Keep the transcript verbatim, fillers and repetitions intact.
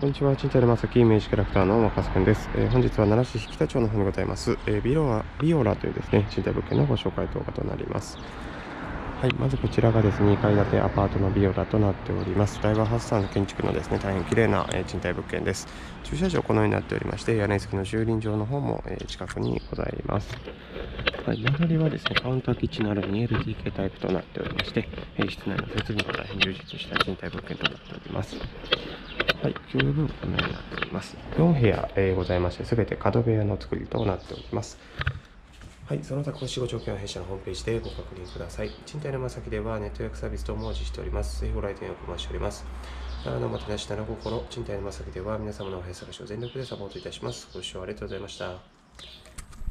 こんにちは、賃貸のまさき、イメージキャラクターの若狭くんです、えー。本日は奈良市引田町の方にございます、えー、ビロア、ビオラというですね、賃貸物件のご紹介動画となります。はい、まずこちらがですね、にかい建てアパートのビオラとなっております。ダイバーハウスさん建築のですね、大変綺麗な、えー、賃貸物件です。駐車場このようになっておりまして、屋根付きの駐輪場の方も、えー、近くにございます。はい、間取りはですね、カウンターキッチンのある ツーエルディーケー タイプとなっておりまして、えー、室内の設備も大変充実した賃貸物件となっております。はい、このようになっております。よん部屋、えー、ございまして、すべて角部屋の作りとなっております。はい、その他、公式ご条件は弊社のホームページでご確認ください。賃貸のまさきではネット予約サービスとも実施しております。ぜひご来店をお待ちしております。奈良のもてなし、奈良心、賃貸のまさきでは皆様のお部屋探しを全力でサポートいたします。ご視聴ありがとうございました。